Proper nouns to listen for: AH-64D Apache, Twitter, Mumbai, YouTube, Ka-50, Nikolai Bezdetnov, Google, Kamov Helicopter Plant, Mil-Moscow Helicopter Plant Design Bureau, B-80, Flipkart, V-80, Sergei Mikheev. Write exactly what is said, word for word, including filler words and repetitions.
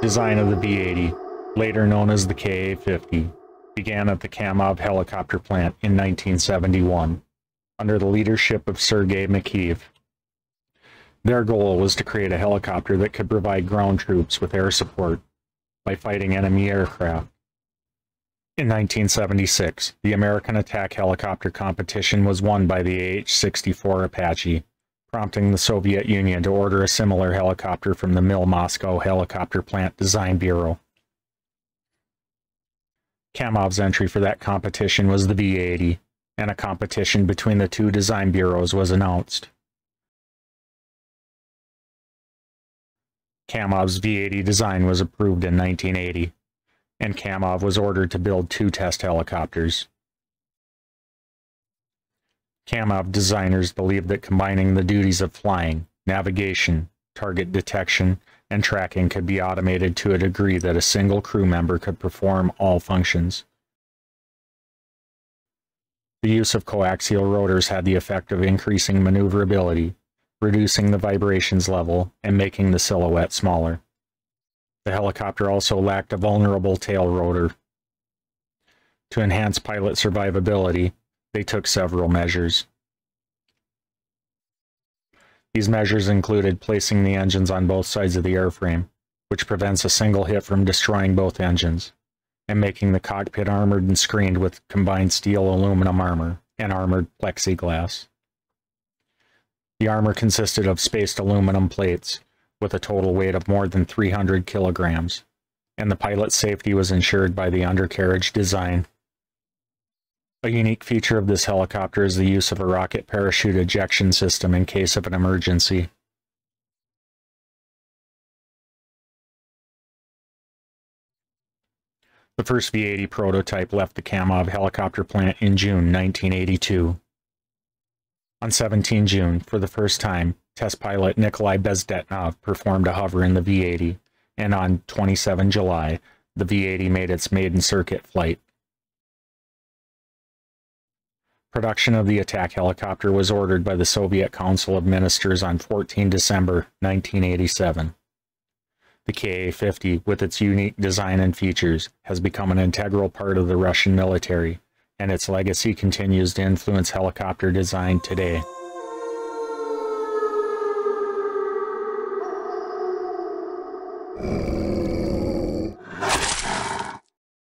Design of the B eighty, later known as the K A fifty, began at the Kamov Helicopter Plant in nineteen seventy-one, under the leadership of Sergei Mikheev. Their goal was to create a helicopter that could provide ground troops with air support by fighting enemy aircraft. In nineteen seventy-six, the American attack helicopter competition was won by the A H sixty-four Apache, prompting the Soviet Union to order a similar helicopter from the Mil-Moscow Helicopter Plant Design Bureau. Kamov's entry for that competition was the V eighty, and a competition between the two design bureaus was announced. Kamov's V eighty design was approved in nineteen eighty, and Kamov was ordered to build two test helicopters. Kamov designers believed that combining the duties of flying, navigation, target detection, and tracking could be automated to a degree that a single crew member could perform all functions. The use of coaxial rotors had the effect of increasing maneuverability, reducing the vibrations level, and making the silhouette smaller. The helicopter also lacked a vulnerable tail rotor. To enhance pilot survivability, they took several measures. These measures included placing the engines on both sides of the airframe, which prevents a single hit from destroying both engines, and making the cockpit armored and screened with combined steel aluminum armor and armored plexiglass. The armor consisted of spaced aluminum plates with a total weight of more than three hundred kilograms, and the pilot's safety was ensured by the undercarriage design. A unique feature of this helicopter is the use of a rocket parachute ejection system in case of an emergency. The first V eighty prototype left the Kamov Helicopter Plant in June nineteen eighty-two. On the seventeenth of June, for the first time, test pilot Nikolai Bezdetnov performed a hover in the V eighty, and on the twenty-seventh of July, the V eighty made its maiden circuit flight. Production of the attack helicopter was ordered by the Soviet Council of Ministers on the fourteenth of December nineteen eighty-seven. The Ka fifty, with its unique design and features, has become an integral part of the Russian military, and its legacy continues to influence helicopter design today.